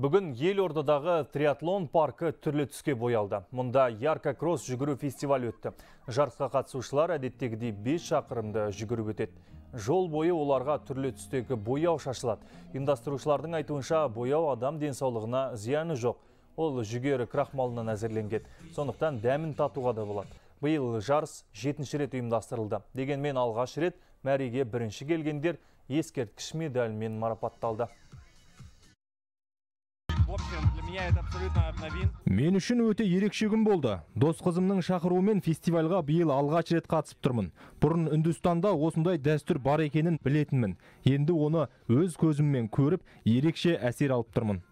Бүгін Елордадағы триатлон паркі түрлі түске боялды. Мұнда ЯРКОкросс жүгіру фестивалі өтті. Жарысқа қатысушылар әдеттегідей 5 шақырымды жүгіріп өтеді. Жол бойы оларға түрлі түстегі бояу шашылады. Ұйымдастырушылардың айтуынша, бояу адам денсаулығына зияны жоқ. Ол жүгері крахмалынан әзірленген. Сондықтан дәмін татуға да болады. Биыл жарыс 7-ші рет ұйымдастырылды. Дегенмен алғаш рет мәреге бірінші келгендер ескерткіш медальмен марапатталды. Мен үшін өте ерекше күн болды. Дос қызымның шақыруымен фестивальға биыл алғаш рет қатысып тұрмын. Бұрын Үндістанда осындай дәстүр бар екенін білетінмін. Енді оны өз көзіммен көріп, ерекше әсер алып тұрмын.